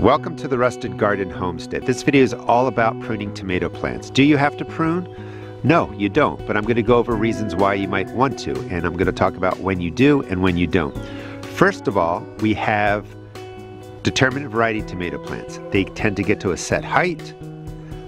Welcome to the Rusted Garden Homestead. This video is all about pruning tomato plants. Do you have to prune? No, you don't, but I'm going to go over reasons why you might want to, and I'm going to talk about when you do and when you don't. First of all, we have determinate variety tomato plants. They tend to get to a set height,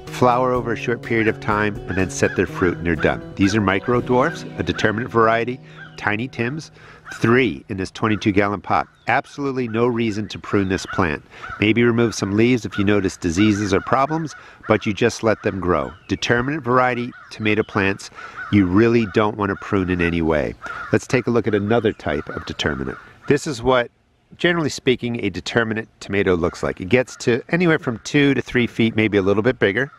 flower over a short period of time, and then set their fruit and they're done. These are micro dwarfs, a determinate variety, Tiny Tims, 3 in this 22-gallon pot. Absolutely no reason to prune this plant. Maybe remove some leaves if you notice diseases or problems, but you just let them grow. Determinate variety tomato plants, you really don't want to prune in any way. Let's take a look at another type of determinate. This is what, generally speaking, a determinate tomato looks like. It gets to anywhere from 2 to 3 feet, maybe a little bit bigger.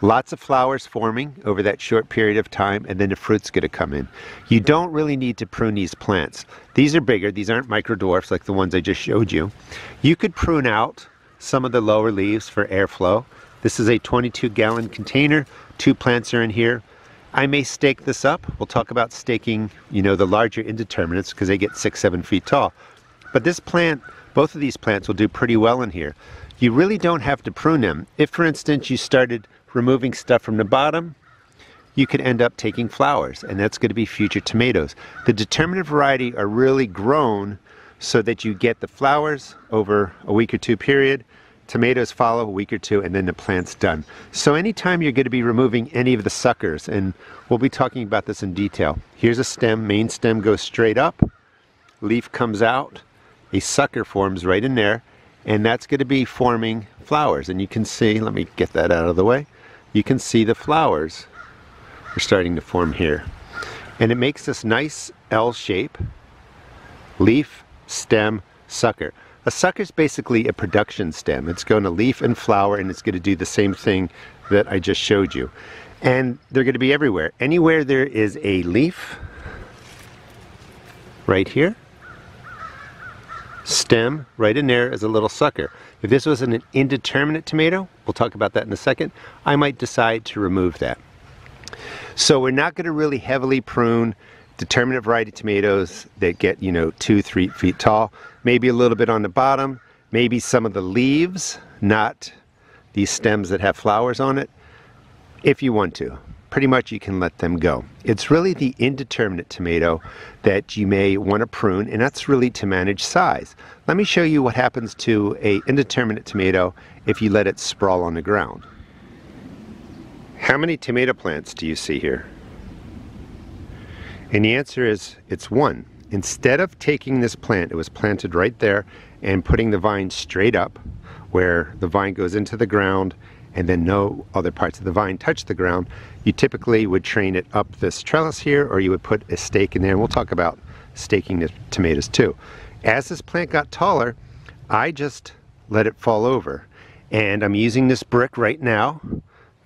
Lots of flowers forming over that short period of time, and then the fruit's going to come in. You don't really need to prune these plants. These are bigger. These aren't micro dwarfs like the ones I just showed you. You could prune out some of the lower leaves for airflow. This is a 22-gallon container. 2 plants are in here. I may stake this up. We'll talk about staking, you know, the larger indeterminates because they get 6-7 feet tall. But this plant, both of these plants will do pretty well in here. You really don't have to prune them. If, for instance, you started removing stuff from the bottom, you could end up taking flowers, and that's going to be future tomatoes. The determinate variety are really grown so that you get the flowers over a week or two period, tomatoes follow a week or two, and then the plant's done. So anytime you're going to be removing any of the suckers, and we'll be talking about this in detail. Here's a stem, main stem goes straight up, leaf comes out, a sucker forms right in there, and that's going to be forming flowers. And you can see, let me get that out of the way, you can see the flowers are starting to form here. And it makes this nice L shape, leaf, stem, sucker. A sucker is basically a production stem. It's going to leaf and flower, and it's going to do the same thing that I just showed you. And they're going to be everywhere. Anywhere there is a leaf, right here, stem, right in there is a little sucker. If this was an indeterminate tomato, we'll talk about that in a second, I might decide to remove that. So we're not going to really heavily prune determinate variety tomatoes that get, you know, 2-3 feet tall. Maybe a little bit on the bottom, maybe some of the leaves, not these stems that have flowers on it, if you want to. Pretty much you can let them go. It's really the indeterminate tomato that you may want to prune, and that's really to manage size. Let me show you what happens to an indeterminate tomato if you let it sprawl on the ground. How many tomato plants do you see here? And the answer is it's 1. Instead of taking this plant, it was planted right there, and putting the vine straight up where the vine goes into the ground and then no other parts of the vine touch the ground, you typically would train it up this trellis here, or you would put a stake in there, and we'll talk about staking the tomatoes too. As this plant got taller, I just let it fall over, and I'm using this brick right now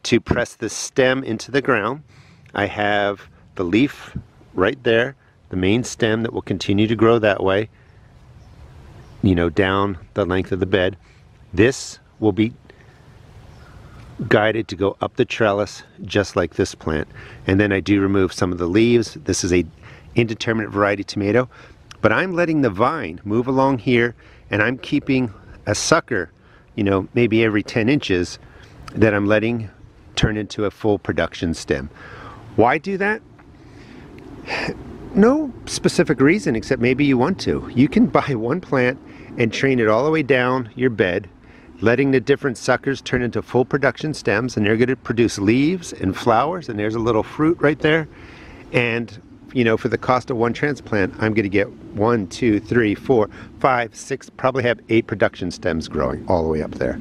to press the stem into the ground. I have the leaf right there, the main stem that will continue to grow that way, you know, down the length of the bed. This will be guided to go up the trellis just like this plant, and then I do remove some of the leaves. This is a indeterminate variety tomato, but I'm letting the vine move along here, and I'm keeping a sucker, you know, maybe every 10 inches that I'm letting turn into a full production stem. Why do that? No specific reason, except maybe you want to. You can buy one plant and train it all the way down your bed, letting the different suckers turn into full production stems, and they're going to produce leaves and flowers, and there's a little fruit right there. And, you know, for the cost of one transplant, I'm going to get 1, 2, 3, 4, 5, 6, probably have 8 production stems growing all the way up there.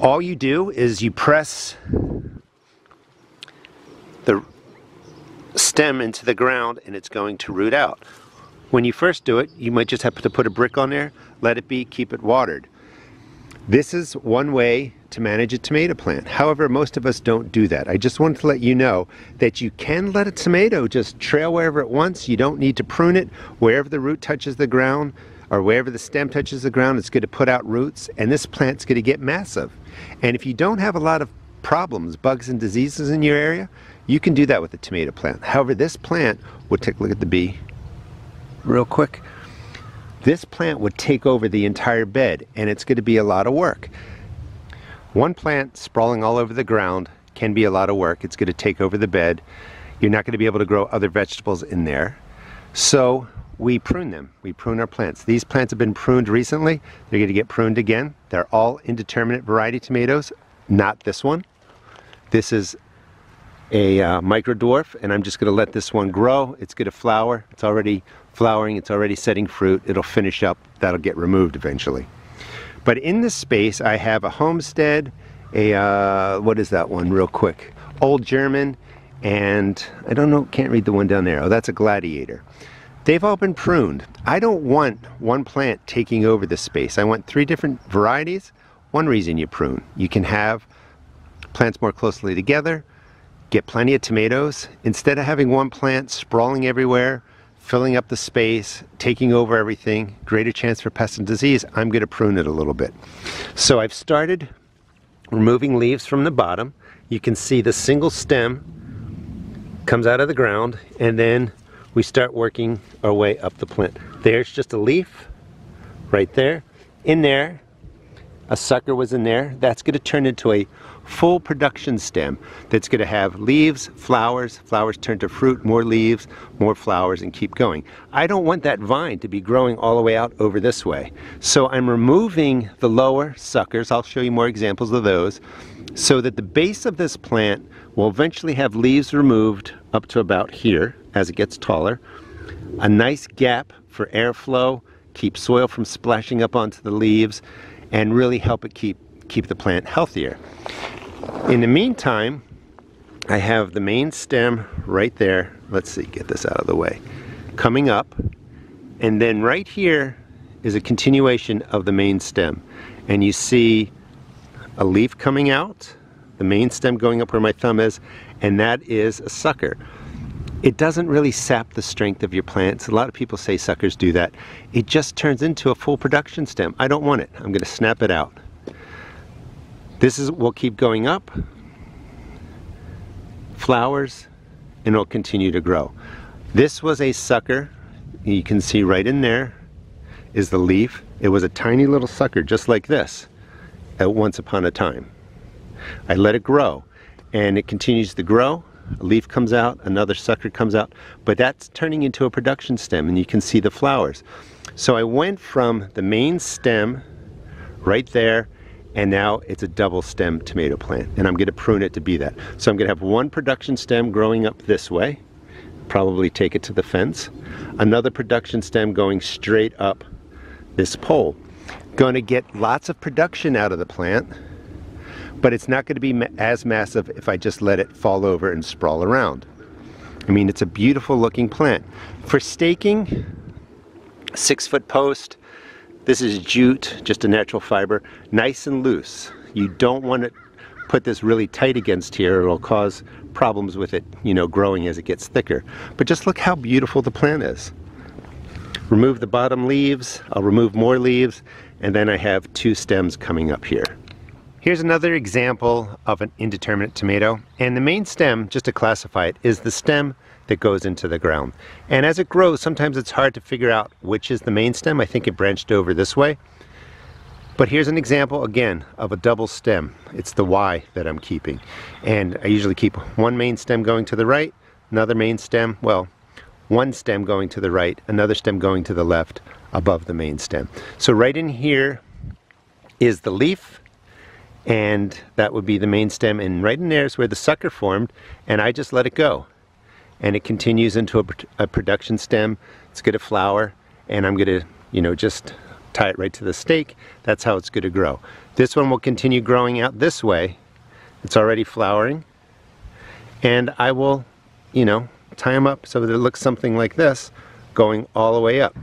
All you do is you press the stem into the ground, and it's going to root out. When you first do it, you might just have to put a brick on there, let it be, keep it watered. This is one way to manage a tomato plant. However, most of us don't do that. I just wanted to let you know that you can let a tomato just trail wherever it wants. You don't need to prune it. Wherever the root touches the ground, or wherever the stem touches the ground, it's going to put out roots, and this plant's going to get massive. And if you don't have a lot of problems, bugs and diseases in your area, you can do that with a tomato plant. However, this plant, we'll take a look at the bee real quick. this plant would take over the entire bed, and it's going to be a lot of work. One plant sprawling all over the ground can be a lot of work. It's going to take over the bed. You're not going to be able to grow other vegetables in there. So we prune them. We prune our plants. These plants have been pruned recently. They're going to get pruned again. They're all indeterminate variety tomatoes, not this one. This is a micro dwarf, and I'm just going to let this one grow. It's going to flower. It's already flowering. It's already setting fruit. It'll finish up. That'll get removed eventually. But in this space, I have a homestead, a what is that one real quick? Old German, and I don't know, can't read the one down there. Oh, that's a gladiator. They've all been pruned. I don't want one plant taking over this space. I want three different varieties. One reason you prune. You can have plants more closely together, get plenty of tomatoes. Instead of having one plant sprawling everywhere, filling up the space, taking over everything, greater chance for pests and disease, I'm going to prune it a little bit. So I've started removing leaves from the bottom. You can see the single stem comes out of the ground, and then we start working our way up the plant. There's just a leaf right there. In there, a sucker was in there. That's going to turn into a full production stem that's going to have leaves, flowers, flowers turn to fruit, more leaves, more flowers, and keep going. I don't want that vine to be growing all the way out over this way. So I'm removing the lower suckers. I'll show you more examples of those, so that the base of this plant will eventually have leaves removed up to about here as it gets taller. A nice gap for airflow, keep soil from splashing up onto the leaves, and really help it keep the plant healthier. In the meantime, I have the main stem right there. Let's see, get this out of the way. Coming up, and then right here is a continuation of the main stem. And you see a leaf coming out, the main stem going up where my thumb is, and that is a sucker. It doesn't really sap the strength of your plants. A lot of people say suckers do that. It just turns into a full production stem. I don't want it. I'm going to snap it out. This is, will keep going up, flowers, and it'll continue to grow. This was a sucker. You can see right in there is the leaf. It was a tiny little sucker just like this at once upon a time. I let it grow, and it continues to grow. A leaf comes out, another sucker comes out, but that's turning into a production stem, and you can see the flowers. So I went from the main stem right there, and now it's a double stem tomato plant, and I'm going to prune it to be that. So I'm going to have one production stem growing up this way, probably take it to the fence, another production stem going straight up this pole. Going to get lots of production out of the plant, but it's not going to be as massive if I just let it fall over and sprawl around. I mean, it's a beautiful looking plant. For staking, 6-foot post. This is jute, just a natural fiber, nice and loose. You don't want to put this really tight against here. It'll cause problems with it, you know, growing as it gets thicker. But just look how beautiful the plant is. Remove the bottom leaves. I'll remove more leaves, and then I have two stems coming up here. Here's another example of an indeterminate tomato, and the main stem, just to classify it, is the stem that goes into the ground. And as it grows, sometimes it's hard to figure out which is the main stem. I think it branched over this way. But here's an example again of a double stem. It's the Y that I'm keeping. And I usually keep one main stem going to the right, another main stem, well, one stem going to the right, another stem going to the left above the main stem. So right in here is the leaf, and that would be the main stem, and right in there is where the sucker formed, and I just let it go, and it continues into a production stem. It's going to flower, and I'm going to, you know, just tie it right to the stake. That's how it's going to grow. This one will continue growing out this way. It's already flowering, and I will, you know, tie them up so that it looks something like this, going all the way up.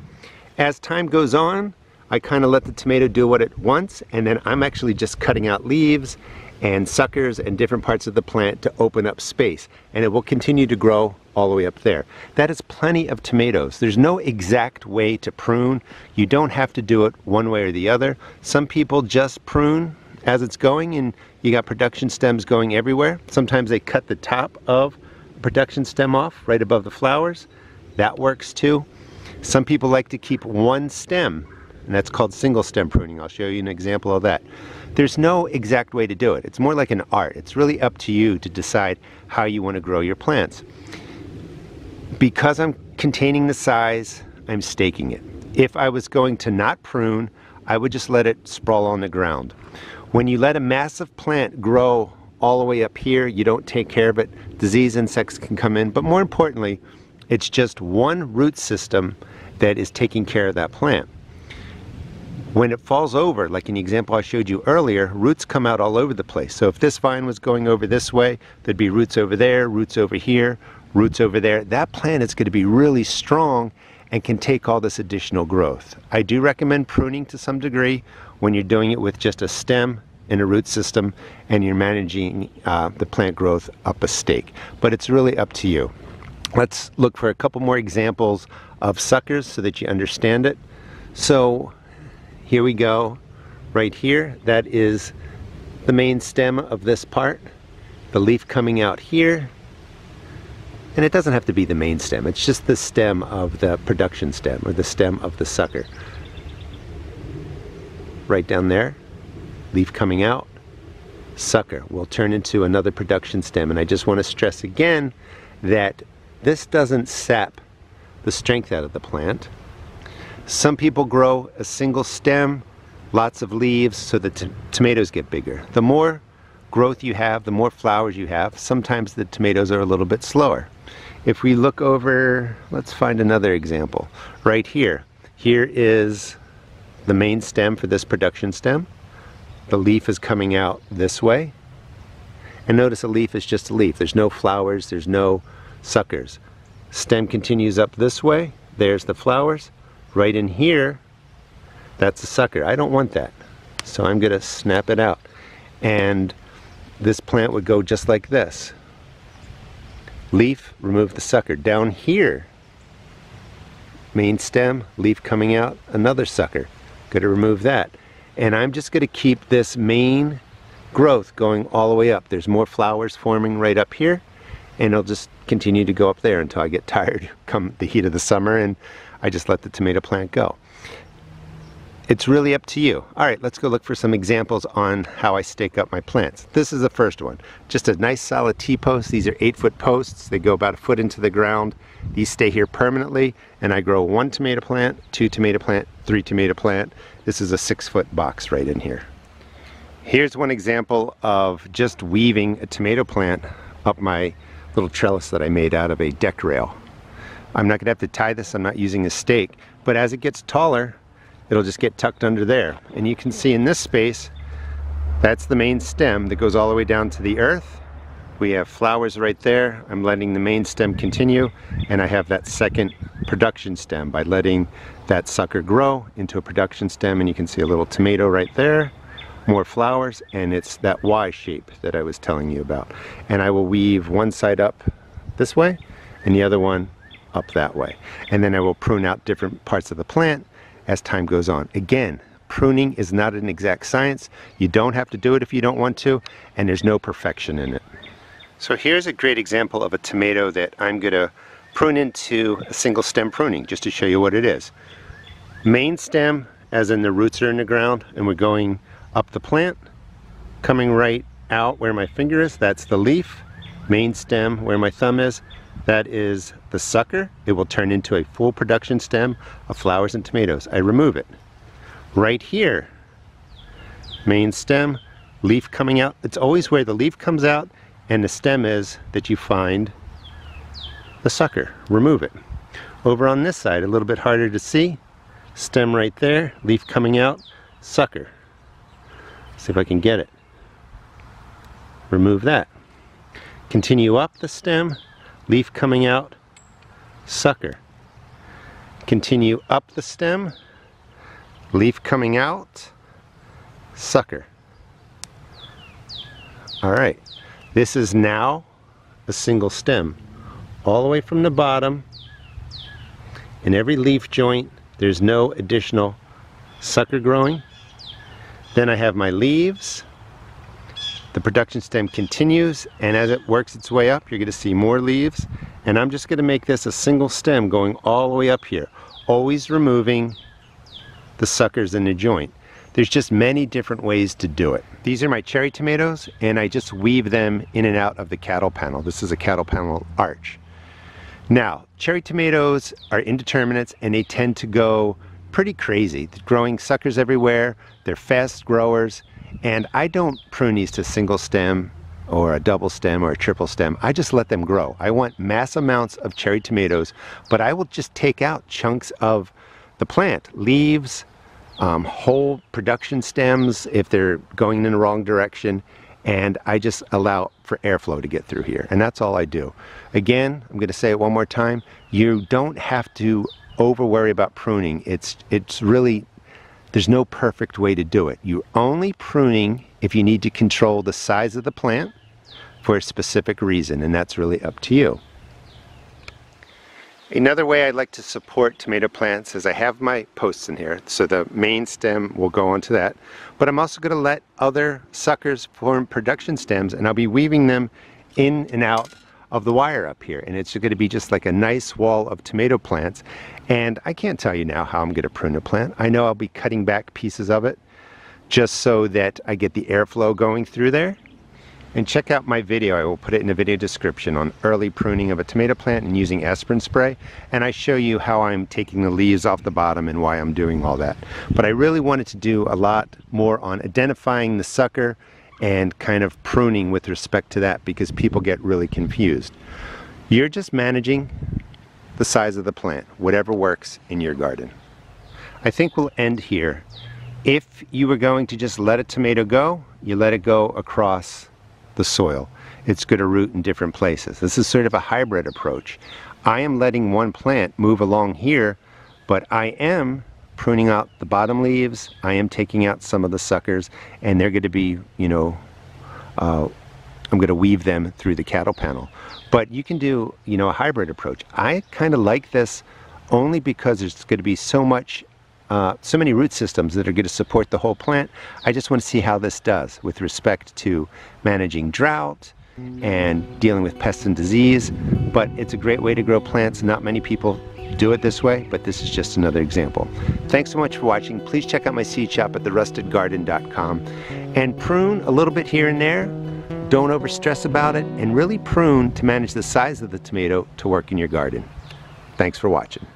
As time goes on, I kind of let the tomato do what it wants, and then I'm actually just cutting out leaves and suckers and different parts of the plant to open up space, and it will continue to grow all the way up there. That is plenty of tomatoes. There's no exact way to prune. You don't have to do it one way or the other. Some people just prune as it's going, and you got production stems going everywhere. Sometimes they cut the top of production stem off right above the flowers. That works too. Some people like to keep one stem, and that's called single stem pruning. I'll show you an example of that. There's no exact way to do it. It's more like an art. It's really up to you to decide how you want to grow your plants. Because I'm containing the size, I'm staking it. If I was going to not prune, I would just let it sprawl on the ground. When you let a massive plant grow all the way up here, you don't take care of it, disease, insects can come in, but more importantly, it's just one root system that is taking care of that plant. When it falls over, like in the example I showed you earlier, roots come out all over the place. So if this vine was going over this way, there'd be roots over there, roots over here, roots over there. That plant is going to be really strong and can take all this additional growth. I do recommend pruning to some degree when you're doing it with just a stem and a root system and you're managing the plant growth up a stake, but it's really up to you. Let's look for a couple more examples of suckers so that you understand it. So here we go, right here. That is the main stem of this part, the leaf coming out here. And it doesn't have to be the main stem, it's just the stem of the production stem or the stem of the sucker. Right down there, leaf coming out, sucker will turn into another production stem. And I just want to stress again that this doesn't sap the strength out of the plant. Some people grow a single stem, lots of leaves, so the tomatoes get bigger. The more growth you have, the more flowers you have. Sometimes the tomatoes are a little bit slower. If we look over, let's find another example. Right here, here is the main stem for this production stem. The leaf is coming out this way. And notice a leaf is just a leaf. There's no flowers, there's no suckers. Stem continues up this way, there's the flowers. Right in here, that's a sucker. I don't want that, so I'm gonna snap it out. And this plant would go just like this. Leaf, remove the sucker. Down here, main stem, leaf coming out, another sucker. Gonna remove that. And I'm just gonna keep this main growth going all the way up. There's more flowers forming right up here, and it'll just continue to go up there until I get tired come the heat of the summer and I just let the tomato plant go. It's really up to you. All right, let's go look for some examples on how I stake up my plants. This is the first one. Just a nice solid T-post. These are 8-foot posts. They go about a foot into the ground. These stay here permanently, and I grow 1 tomato plant, 2 tomato plant, 3 tomato plant. This is a 6-foot box right in here. Here's one example of just weaving a tomato plant up my little trellis that I made out of a deck rail. I'm not gonna have to tie this, I'm not using a stake, but as it gets taller, it'll just get tucked under there. And you can see in this space, that's the main stem that goes all the way down to the earth. We have flowers right there. I'm letting the main stem continue, and I have that second production stem by letting that sucker grow into a production stem, and you can see a little tomato right there. More flowers, and it's that Y shape that I was telling you about. And I will weave one side up this way and the other one up that way. And then I will prune out different parts of the plant as time goes on. Again, pruning is not an exact science. You don't have to do it if you don't want to, and there's no perfection in it. So here's a great example of a tomato that I'm gonna prune into a single stem pruning, just to show you what it is. Main stem, as in the roots are in the ground, and we're going up the plant, coming right out where my finger is, that's the leaf. Main stem where my thumb is, that is the sucker. It will turn into a full production stem of flowers and tomatoes. I remove it. Right here, main stem, leaf coming out. It's always where the leaf comes out and the stem is that you find the sucker. Remove it. Over on this side, a little bit harder to see, stem right there, leaf coming out, sucker. See if I can get it. Remove that. Continue up the stem, leaf coming out, sucker. Continue up the stem, leaf coming out, sucker. All right, this is now a single stem. All the way from the bottom, in every leaf joint, there's no additional sucker growing. Then I have my leaves, the production stem continues, and as it works its way up, you're gonna see more leaves, and I'm just gonna make this a single stem going all the way up here. always removing the suckers in the joint. There's just many different ways to do it. These are my cherry tomatoes, and I just weave them in and out of the cattle panel. This is a cattle panel arch. Now, cherry tomatoes are indeterminates, and they tend to go pretty crazy. They're growing suckers everywhere, they're fast growers, and I don't prune these to single stem or a double stem or a triple stem. I just let them grow. I want mass amounts of cherry tomatoes, but I will just take out chunks of the plant, leaves, whole production stems if they're going in the wrong direction, and I just allow for airflow to get through here, and that's all I do. Again, I'm going to say it one more time, you don't have to over worry about pruning. It's really, there's no perfect way to do it. You're only pruning if you need to control the size of the plant for a specific reason, and that's really up to you. Another way I like to support tomato plants is I have my posts in here, so the main stem will go onto that, but I'm also going to let other suckers form production stems, and I'll be weaving them in and out of the wire up here, and it's going to be just like a nice wall of tomato plants. And I can't tell you now how I'm going to prune a plant. I know I'll be cutting back pieces of it just so that I get the airflow going through there. And check out my video, I will put it in the video description, on early pruning of a tomato plant and using aspirin spray, and I show you how I'm taking the leaves off the bottom and why I'm doing all that. But I really wanted to do a lot more on identifying the sucker and kind of pruning with respect to that, because people get really confused. You're just managing the size of the plant, whatever works in your garden. I think we'll end here. If you were going to just let a tomato go, you let it go across the soil. It's going to root in different places. This is sort of a hybrid approach. I am letting one plant move along here, but I am pruning out the bottom leaves. I am taking out some of the suckers, and they're going to be, you know, I'm going to weave them through the cattle panel. But you can do, you know, a hybrid approach. I kind of like this only because there's going to be so much so many root systems that are going to support the whole plant. I just want to see how this does with respect to managing drought and dealing with pests and disease, but it's a great way to grow plants. Not many people do it this way, but this is just another example. Thanks so much for watching. Please check out my seed shop at therustedgarden.com, and prune a little bit here and there. Don't over stress about it, and really prune to manage the size of the tomato to work in your garden. Thanks for watching.